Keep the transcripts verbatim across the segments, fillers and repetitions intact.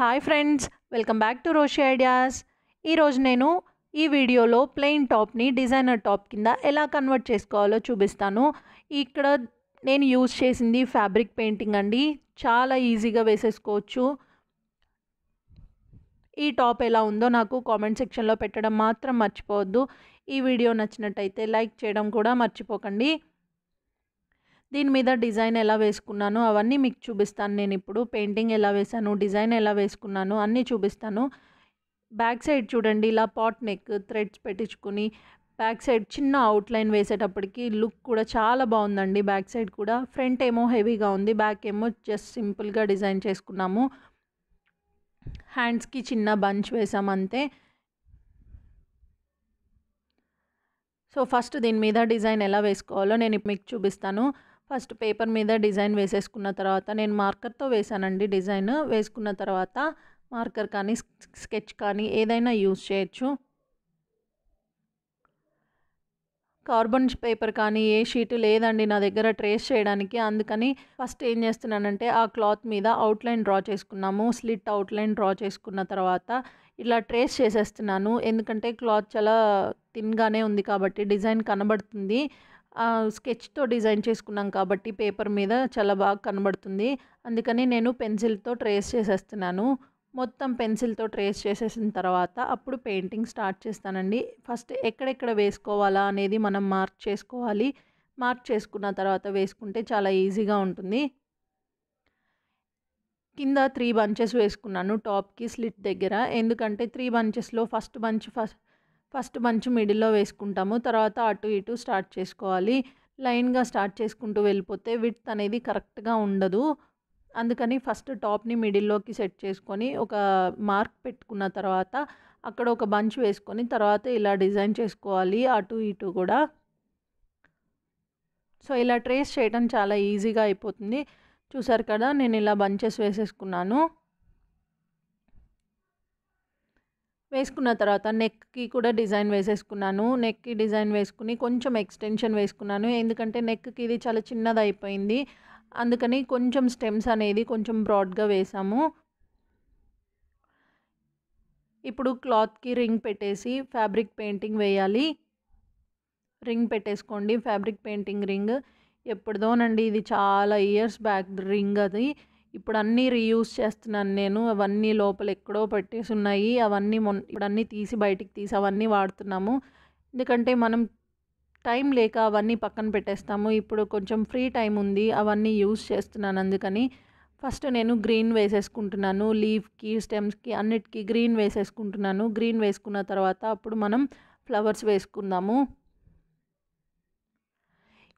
Hi friends, welcome back to Roshi ideas. ఈరోజు నేను ఈ వీడియోలో ప్లెయిన్ టాప్ని డిజైనర్ టాప్ కింద ఎలా కన్వర్ట్ చేసుకోవాలో చూపిస్తాను. ఇక్కడ నేను యూజ్ చేసింది ఫ్యాబ్రిక్ పెయింటింగ్ అండి. చాలా ఈజీగా వేసేసుకోవచ్చు. ఈ టాప్ ఎలా ఉందో నాకు కామెంట్ సెక్షన్లో పెట్టడం మాత్రం మర్చిపోవద్దు. ఈ వీడియో నచ్చినట్టయితే లైక్ చేయడం కూడా మర్చిపోకండి. దీని మీద డిజైన్ ఎలా వేసుకున్నాను అవన్నీ మీకు చూపిస్తాను. నేను ఇప్పుడు పెయింటింగ్ ఎలా వేసాను, డిజైన్ ఎలా వేసుకున్నాను అన్నీ చూపిస్తాను. బ్యాక్ సైడ్ చూడండి, ఇలా పాట్ నెక్ థ్రెడ్స్ పెట్టించుకుని బ్యాక్ సైడ్ చిన్న అవుట్లైన్ వేసేటప్పటికి లుక్ కూడా చాలా బాగుందండి. బ్యాక్ సైడ్ కూడా ఫ్రంట్ ఏమో హెవీగా ఉంది, బ్యాక్ ఏమో జస్ట్ సింపుల్గా డిజైన్ చేసుకున్నాము. హ్యాండ్స్కి చిన్న బంచ్ వేసాము అంతే. సో ఫస్ట్ దీని మీద డిజైన్ ఎలా వేసుకోవాలో నేను మీకు చూపిస్తాను. ఫస్ట్ పేపర్ మీద డిజైన్ వేసేసుకున్న తర్వాత, నేను మార్కర్తో వేసానండి డిజైన్. వేసుకున్న తర్వాత మార్కర్ కానీ స్కెచ్ కానీ ఏదైనా యూజ్ చేయొచ్చు. కార్బన్ పేపర్ కానీ ఏ షీటు లేదండి నా దగ్గర ట్రేస్ చేయడానికి. అందుకని ఫస్ట్ ఏం చేస్తున్నానంటే ఆ క్లాత్ మీద అవుట్లైన్ డ్రా చేసుకున్నాము. స్లిట్ అవుట్లైన్ డ్రా చేసుకున్న తర్వాత ఇలా ట్రేస్ చేసేస్తున్నాను. ఎందుకంటే క్లాత్ చాలా థిన్గానే ఉంది కాబట్టి డిజైన్ కనబడుతుంది. స్కెచ్తో డిజైన్ చేసుకున్నాం కాబట్టి పేపర్ మీద చాలా బాగా కనబడుతుంది. అందుకని నేను పెన్సిల్తో ట్రేస్ చేసేస్తున్నాను. మొత్తం పెన్సిల్తో ట్రేస్ చేసేసిన తర్వాత అప్పుడు పెయింటింగ్ స్టార్ట్ చేస్తానండి. ఫస్ట్ ఎక్కడెక్కడ వేసుకోవాలా అనేది మనం మార్క్ చేసుకోవాలి. మార్క్ చేసుకున్న తర్వాత వేసుకుంటే చాలా ఈజీగా ఉంటుంది. కింద త్రీ బంచెస్ వేసుకున్నాను టాప్కి స్లిట్ దగ్గర. ఎందుకంటే త్రీ బంచెస్లో first bunch first first bunch మిడిల్లో వేసుకుంటాము. తర్వాత అటు ఇటు స్టార్ట్ చేసుకోవాలి. లైన్గా స్టార్ట్ చేసుకుంటూ వెళ్ళిపోతే విడ్త్ అనేది కరెక్ట్గా ఉండదు. అందుకని ఫస్ట్ టాప్ని మిడిల్లోకి సెట్ చేసుకొని ఒక మార్క్ పెట్టుకున్న తర్వాత అక్కడ ఒక బంచ్ వేసుకొని తర్వాత ఇలా డిజైన్ చేసుకోవాలి అటు ఇటు కూడా. సో ఇలా ట్రేస్ చేయడం చాలా ఈజీగా అయిపోతుంది. చూసారు కదా, నేను ఇలా బంచెస్ వేసేసుకున్నాను. వేసుకున్న తర్వాత నెక్కి కూడా డిజైన్ వేసేసుకున్నాను. నెక్కి డిజైన్ వేసుకుని కొంచెం ఎక్స్టెన్షన్ వేసుకున్నాను. ఎందుకంటే నెక్కి ఇది చాలా చిన్నది అయిపోయింది. అందుకని కొంచెం స్టెమ్స్ అనేది కొంచెం బ్రాడ్గా వేసాము. ఇప్పుడు క్లాత్కి రింగ్ పెట్టేసి ఫ్యాబ్రిక్ పెయింటింగ్ వేయాలి. రింగ్ పెట్టేసుకోండి. ఫ్యాబ్రిక్ పెయింటింగ్ రింగ్ ఎప్పుడుదోనండి, ఇది చాలా ఇయర్స్ బ్యాక్ రింగ్. అది ఇప్పుడు అన్నీ రీయూజ్ చేస్తున్నాను నేను. అవన్నీ లోపల ఎక్కడో పెట్టేసి ఉన్నాయి. అవన్నీ మొ ఇప్పుడు అన్నీ తీసి బయటికి తీసి అవన్నీ వాడుతున్నాము. ఎందుకంటే మనం టైం లేక అవన్నీ పక్కన పెట్టేస్తాము. ఇప్పుడు కొంచెం ఫ్రీ టైం ఉంది, అవన్నీ యూజ్ చేస్తున్నాను. అందుకని ఫస్ట్ నేను గ్రీన్ వేసేసుకుంటున్నాను. లీఫ్కి స్టెమ్స్కి అన్నిటికీ గ్రీన్ వేసేసుకుంటున్నాను. గ్రీన్ వేసుకున్న తర్వాత అప్పుడు మనం ఫ్లవర్స్ వేసుకుందాము.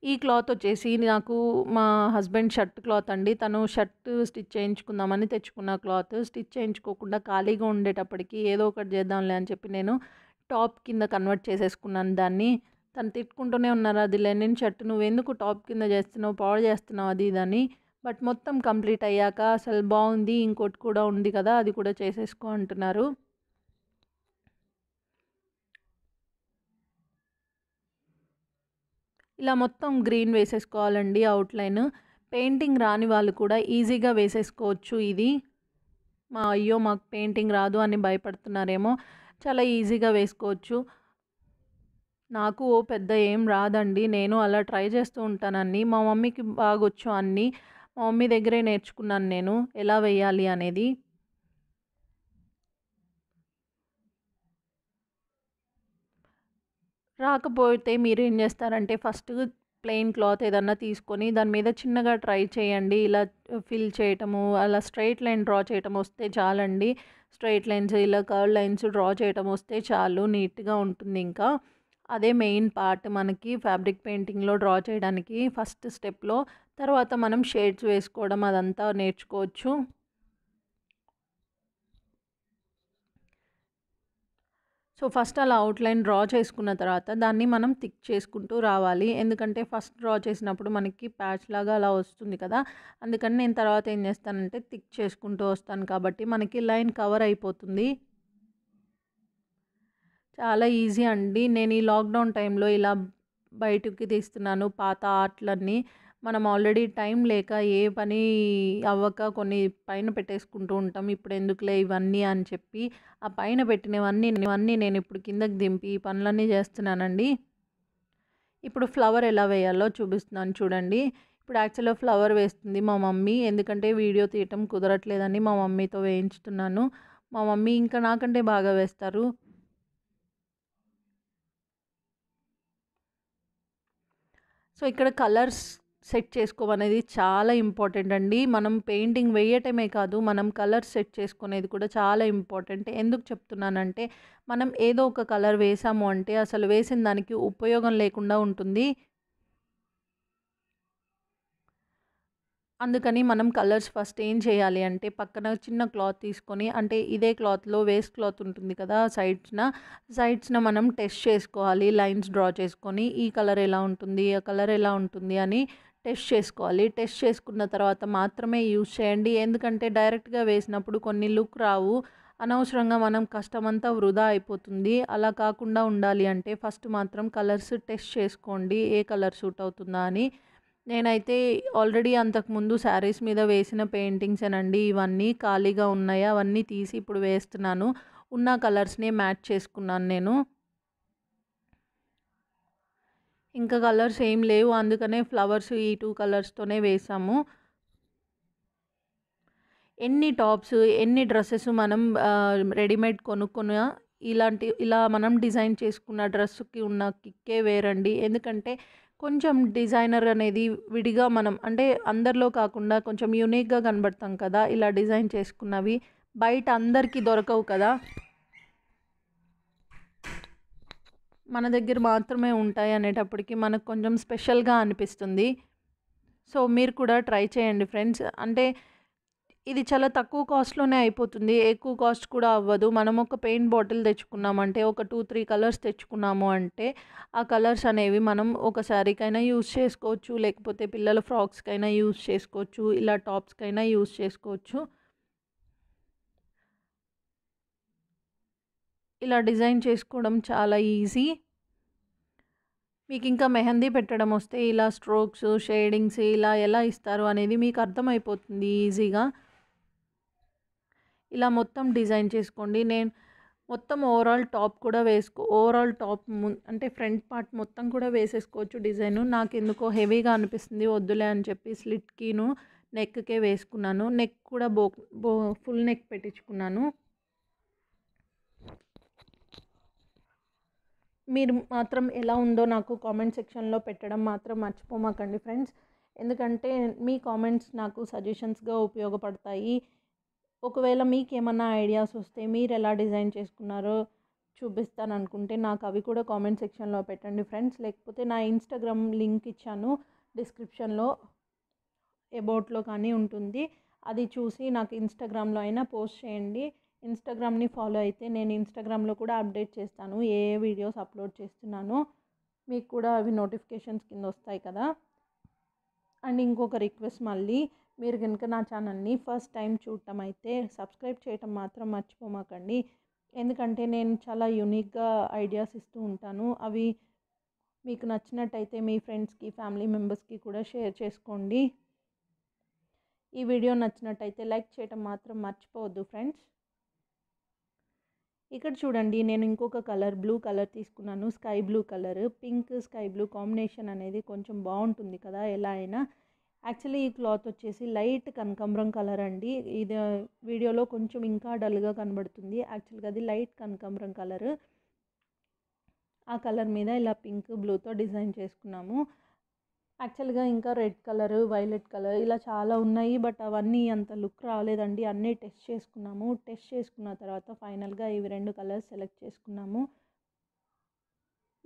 ఈ క్లాత్ వచ్చేసి నాకు మా హస్బెండ్ షర్ట్ క్లాత్ అండి. తను షర్ట్ స్టిచ్ చేయించుకుందామని తెచ్చుకున్న క్లాత్. స్టిచ్ చేయించుకోకుండా ఖాళీగా ఉండేటప్పటికి ఏదో ఒకటి చేద్దాంలే అని చెప్పి నేను టాప్ కింద కన్వర్ట్ చేసేసుకున్నాను దాన్ని. తను తిట్టుకుంటూనే ఉన్నారు, అది లెనిన్ షర్ట్ నువ్వు ఎందుకు టాప్ కింద చేస్తున్నావు, పాడు చేస్తున్నావు అది ఇదని. బట్ మొత్తం కంప్లీట్ అయ్యాక అసలు బాగుంది, ఇంకోటి కూడా ఉంది కదా అది కూడా చేసేసుకో అంటున్నారు. ఇలా మొత్తం గ్రీన్ వేసేసుకోవాలండి అవుట్లైన్. పెయింటింగ్ రాని వాళ్ళు కూడా ఈజీగా వేసేసుకోవచ్చు ఇది. మా అయ్యో మాకు పెయింటింగ్ రాదు అని భయపడుతున్నారేమో, చాలా ఈజీగా వేసుకోవచ్చు. నాకు పెద్ద ఏం రాదండి, నేను అలా ట్రై చేస్తూ ఉంటానని. మా మమ్మీకి బాగొచ్చు అన్నీ, మా మమ్మీ దగ్గరే నేర్చుకున్నాను నేను ఎలా వేయాలి అనేది. రాకపోతే మీరేం చేస్తారంటే ఫస్ట్ ప్లెయిన్ క్లాత్ ఏదన్నా తీసుకొని దాని మీద చిన్నగా ట్రై చేయండి. ఇలా ఫిల్ చేయటము, అలా స్ట్రైట్ లైన్ డ్రా చేయటం వస్తే చాలండి. స్ట్రైట్ లైన్స్ ఇలా కర్వ్ లైన్స్ డ్రా చేయటం వస్తే చాలు, నీట్గా ఉంటుంది. ఇంకా అదే మెయిన్ పార్ట్ మనకి ఫ్యాబ్రిక్ పెయింటింగ్లో డ్రా చేయడానికి ఫస్ట్ స్టెప్లో. తర్వాత మనం షేడ్స్ వేసుకోవడం అదంతా నేర్చుకోవచ్చు. సో ఫస్ట్ అలా అవుట్లైన్ డ్రా చేసుకున్న తర్వాత దాన్ని మనం థిక్ చేసుకుంటూ రావాలి. ఎందుకంటే ఫస్ట్ డ్రా చేసినప్పుడు మనకి ప్యాచ్ లాగా అలా వస్తుంది కదా. అందుకని నేను తర్వాత ఏం చేస్తానంటే థిక్ చేసుకుంటూ వస్తాను కాబట్టి మనకి లైన్ కవర్ అయిపోతుంది. చాలా ఈజీ అండి. నేను ఈ లాక్డౌన్ టైంలో ఇలా బయటకి తీస్తున్నాను పాత ఆర్ట్లన్నీ. మనం ఆల్రెడీ టైం లేక ఏ పని అవ్వక కొన్ని పైన పెట్టేసుకుంటూ ఉంటాం, ఇప్పుడు ఎందుకులే ఇవన్నీ అని చెప్పి ఆ పైన పెట్టినవన్నీ ఇవన్నీ నేను ఇప్పుడు కిందకి దింపి ఈ పనులన్నీ చేస్తున్నానండి. ఇప్పుడు ఫ్లవర్ ఎలా వేయాలో చూపిస్తున్నాను చూడండి. ఇప్పుడు యాక్చువల్గా ఫ్లవర్ వేస్తుంది మా మమ్మీ, ఎందుకంటే వీడియో తీయటం కుదరట్లేదని మా మమ్మీతో వేయించుతున్నాను. మా మమ్మీ ఇంకా నాకంటే బాగా వేస్తారు. సో ఇక్కడ కలర్స్ సెట్ చేసుకోవనేది చాలా ఇంపార్టెంట్ అండి. మనం పెయింటింగ్ వేయటమే కాదు, మనం కలర్ సెట్ చేసుకునేది కూడా చాలా ఇంపార్టెంట్. ఎందుకు చెప్తున్నానంటే మనం ఏదో ఒక కలర్ వేసాము అంటే అసలు వేసిన దానికి ఉపయోగం లేకుండా ఉంటుంది. అందుకని మనం కలర్స్ ఫస్ట్ ఏం చేయాలి అంటే పక్కన చిన్న క్లాత్ తీసుకొని, అంటే ఇదే క్లాత్లో వేస్ట్ క్లాత్ ఉంటుంది కదా, సైడ్స్న సైడ్స్న మనం టెస్ట్ చేసుకోవాలి. లైన్స్ డ్రా చేసుకొని ఈ కలర్ ఎలా ఉంటుంది ఆ కలర్ ఎలా ఉంటుంది అని టెస్ట్ చేసుకోవాలి. టెస్ట్ చేసుకున్న తర్వాత మాత్రమే యూజ్ చేయండి, ఎందుకంటే డైరెక్ట్గా వేసినప్పుడు కొన్ని లుక్ రావు, అనవసరంగా మనం కష్టమంతా వృధా అయిపోతుంది. అలా కాకుండా ఉండాలి అంటే ఫస్ట్ మాత్రం కలర్స్ టెస్ట్ చేసుకోండి, ఏ కలర్ సూట్ అవుతుందా అని. నేనైతే ఆల్రెడీ అంతకుముందు శారీస్ మీద వేసిన పెయింటింగ్సేనండి ఇవన్నీ, ఖాళీగా ఉన్నాయి అవన్నీ తీసి ఇప్పుడు వేస్తున్నాను. ఉన్న కలర్స్నే మ్యాచ్ చేసుకున్నాను నేను, ఇంకా కలర్స్ ఏం లేవు అందుకనే ఫ్లవర్స్ ఈ టూ కలర్స్తోనే వేసాము. ఎన్ని టాప్స్ ఎన్ని డ్రెస్సెస్ మనం రెడీమేడ్ కొనుక్కున్న ఇలాంటి ఇలా మనం డిజైన్ చేసుకున్న డ్రెస్సుకి ఉన్న కిక్కే వేరండి. ఎందుకంటే కొంచెం డిజైనర్ అనేది విడిగా మనం అంటే అందరిలో కాకుండా కొంచెం యూనిక్గా కనబడతాం కదా, ఇలా డిజైన్ చేసుకున్నవి బయట అందరికీ దొరకవు కదా, మన దగ్గర మాత్రమే ఉంటాయి. అనేటప్పటికి మనకు కొంచెం స్పెషల్గా అనిపిస్తుంది. సో మీరు కూడా ట్రై చేయండి ఫ్రెండ్స్, అంటే ఇది చాలా తక్కువ కాస్ట్లోనే అయిపోతుంది, ఎక్కువ కాస్ట్ కూడా అవ్వదు. మనం ఒక పెయింట్ బాటిల్ తెచ్చుకున్నామంటే ఒక టూ త్రీ కలర్స్ తెచ్చుకున్నాము అంటే ఆ కలర్స్ అనేవి మనం ఒక శారీకైనా యూజ్ చేసుకోవచ్చు, లేకపోతే పిల్లల ఫ్రాక్స్కైనా యూజ్ చేసుకోవచ్చు, ఇలా టాప్స్కైనా యూజ్ చేసుకోవచ్చు. ఇలా డిజైన్ చేసుకోవడం చాలా ఈజీ. మీకు ఇంకా మెహందీ పెట్టడం వస్తే ఇలా స్ట్రోక్స్ షేడింగ్స్ ఇలా ఎలా ఇస్తారు అనేది మీకు అర్థమైపోతుంది ఈజీగా. ఇలా మొత్తం డిజైన్ చేసుకోండి. నేను మొత్తం ఓవరాల్ టాప్ కూడా వేసుకో ఓవరాల్ టాప్ అంటే ఫ్రంట్ పార్ట్ మొత్తం కూడా వేసేసుకోవచ్చు డిజైను. నాకు ఎందుకో హెవీగా అనిపిస్తుంది వద్దులే అని చెప్పి స్లిట్కిను నెక్కే వేసుకున్నాను. నెక్ కూడా బో బో ఫుల్ నెక్ పెట్టించుకున్నాను. మీరు మాత్రం ఎలా ఉందో నాకు కామెంట్ సెక్షన్లో పెట్టడం మాత్రం మర్చిపోమాకండి ఫ్రెండ్స్, ఎందుకంటే మీ కామెంట్స్ నాకు సజెషన్స్గా ఉపయోగపడతాయి. ఒకవేళ మీకు ఏమన్నా ఐడియాస్ వస్తే మీరు ఎలా డిజైన్ చేసుకున్నారో చూపిస్తాను అనుకుంటే నాకు అవి కూడా కామెంట్ సెక్షన్లో పెట్టండి ఫ్రెండ్స్. లేకపోతే నా ఇన్స్టాగ్రామ్ లింక్ ఇచ్చాను డిస్క్రిప్షన్లో, అబౌట్లో కానీ ఉంటుంది, అది చూసి నాకు ఇన్స్టాగ్రామ్లో అయినా పోస్ట్ చేయండి. ఇన్స్టాగ్రామ్ని ఫాలో అయితే నేను ఇన్స్టాగ్రామ్లో కూడా అప్డేట్ చేస్తాను ఏ ఏ వీడియోస్ అప్లోడ్ చేస్తున్నానో, మీకు కూడా అవి నోటిఫికేషన్స్ కింద వస్తాయి కదా. అండ్ ఇంకొక రిక్వెస్ట్, మళ్ళీ మీరు కనుక నా ఛానల్ని ఫస్ట్ టైం చూడటం అయితే సబ్స్క్రైబ్ చేయటం మాత్రం మర్చిపోమాకండి, ఎందుకంటే నేను చాలా యూనిక్గా ఐడియాస్ ఇస్తూ ఉంటాను. అవి మీకు నచ్చినట్టయితే మీ ఫ్రెండ్స్కి ఫ్యామిలీ మెంబర్స్కి కూడా షేర్ చేసుకోండి. ఈ వీడియో నచ్చినట్టయితే లైక్ చేయటం మాత్రం మర్చిపోవద్దు ఫ్రెండ్స్. ఇక్కడ చూడండి నేను ఇంకొక కలర్ బ్లూ కలర్ తీసుకున్నాను, sky blue colour. Pink sky blue combination అనేది కొంచెం బాగుంటుంది కదా ఎలా అయినా. యాక్చువల్లీ ఈ క్లాత్ వచ్చేసి లైట్ కనకాంబరం కలర్ అండి, ఇది వీడియోలో కొంచెం ఇంకా డల్గా కనబడుతుంది, యాక్చువల్గా అది లైట్ కనకాంబరం కలర్. ఆ కలర్ మీద ఇలా పింక్ బ్లూతో డిజైన్ చేసుకున్నాము. యాక్చువల్గా ఇంకా రెడ్ కలర్ వైలెట్ కలర్ ఇలా చాలా ఉన్నాయి, బట్ అవన్నీ అంత లుక్ రాలేదండి, అన్నీ టెస్ట్ చేసుకున్నాము. టెస్ట్ చేసుకున్న తర్వాత ఫైనల్గా ఇవి రెండు కలర్స్ సెలెక్ట్ చేసుకున్నాము.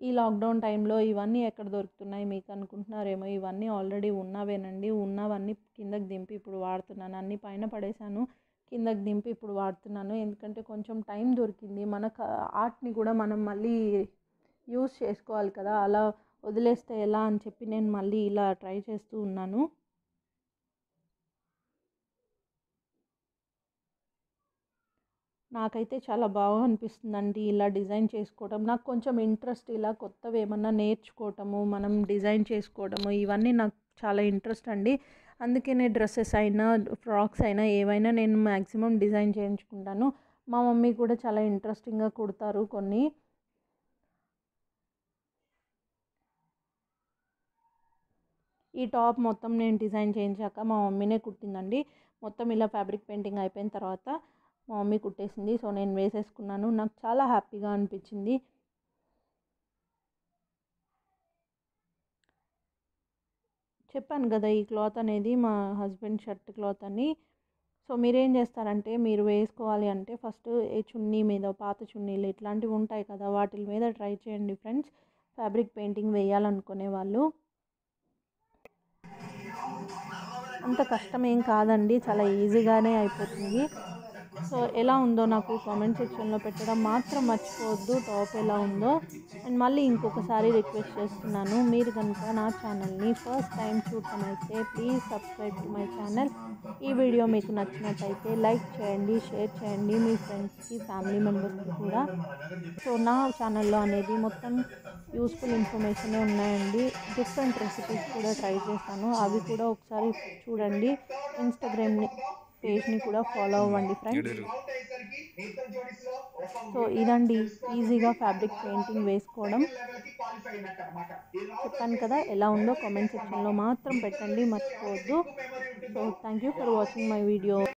ఈ లాక్డౌన్ టైంలో ఇవన్నీ ఎక్కడ దొరుకుతున్నాయి మీకు అనుకుంటున్నారేమో, ఇవన్నీ ఆల్రెడీ ఉన్నవేనండి. ఉన్నవన్నీ కిందకి దింపి ఇప్పుడు వాడుతున్నాను, అన్నీ పైన పడేశాను కిందకి దింపి ఇప్పుడు వాడుతున్నాను, ఎందుకంటే కొంచెం టైం దొరికింది. మన ఆర్ట్ని కూడా మనం మళ్ళీ యూజ్ చేసుకోవాలి కదా, అలా వదిలేస్తే ఎలా అని చెప్పి నేను మళ్ళీ ఇలా ట్రై చేస్తూ ఉన్నాను. నా నాకైతే చాలా బాగా అనిపిస్తుందండి ఇలా డిజైన్ చేసుకోవడం. నాకు కొంచెం ఇంట్రెస్ట్, ఇలా కొత్తవి ఏమన్నా నేర్చుకోవటము, మనం డిజైన్ చేసుకోవడము, ఇవన్నీ నాకు చాలా ఇంట్రెస్ట్ అండి. అందుకే నేను డ్రెస్సెస్ అయినా ఫ్రాక్స్ అయినా ఏవైనా నేను మ్యాక్సిమం డిజైన్ చేయించుకుంటాను. మా మమ్మీ కూడా చాలా ఇంట్రెస్టింగ్గా కుడతారు కొన్ని. ఈ టాప్ మొత్తం నేను డిజైన్ చేయించాక మా మమ్మీనే కుట్టిందండి. మొత్తం ఇలా ఫ్యాబ్రిక్ పెయింటింగ్ అయిపోయిన తర్వాత మా మమ్మీ కుట్టేసింది. సో నేను వేసేసుకున్నాను, నాకు చాలా హ్యాపీగా అనిపించింది. చెప్పాను కదా ఈ క్లాత్ అనేది మా హస్బెండ్ షర్ట్ క్లాత్ అని. సో మీరేం చేస్తారంటే, మీరు వేసుకోవాలి అంటే ఫస్ట్ ఏ చున్నీ మీద, పాత చున్నీలు ఇట్లాంటివి ఉంటాయి కదా, వాటి మీద ట్రై చేయండి ఫ్రెండ్స్ ఫ్యాబ్రిక్ పెయింటింగ్ వేయాలనుకునే వాళ్ళు. అంత కష్టం ఏం కాదండి, చాలా ఈజీగానే అయిపోతుంది. సో ఎలా ఉందో నాకు కామెంట్ సెక్షన్లో పెట్టడం మాత్రం మర్చిపోవద్దు టాప్ ఎలా ఉందో. అండ్ మళ్ళీ ఇంకొకసారి రిక్వెస్ట్ చేస్తున్నాను, మీరు కనుక నా ఛానల్ని ఫస్ట్ టైం చూడటం అయితే please subscribe to my channel. ఈ వీడియో మీకు నచ్చినట్టయితే లైక్ చేయండి, షేర్ చేయండి మీ ఫ్రెండ్స్కి, ఫ్యామిలీ మెంబర్స్కి కూడా. సో నా ఛానల్లో అనేది మొత్తం యూస్ఫుల్ ఇన్ఫర్మేషన్ ఉన్నాయండి. డిఫరెంట్ రెసిపీస్ కూడా ట్రై చేస్తాను, అవి కూడా ఒకసారి చూడండి. ఇన్స్టాగ్రామ్ని పేజ్ని కూడా ఫాలో అవ్వండి ఫ్రెండ్స్. సో ఇదండి ఈజీగా ఫ్యాబ్రిక్ పెయింటింగ్ వేసుకోవడం. చెప్పాను కదా ఎలా ఉందో కామెంట్ సెక్షన్లో మాత్రం పెట్టండి, మర్చిపోవద్దు. So thank you for watching my video.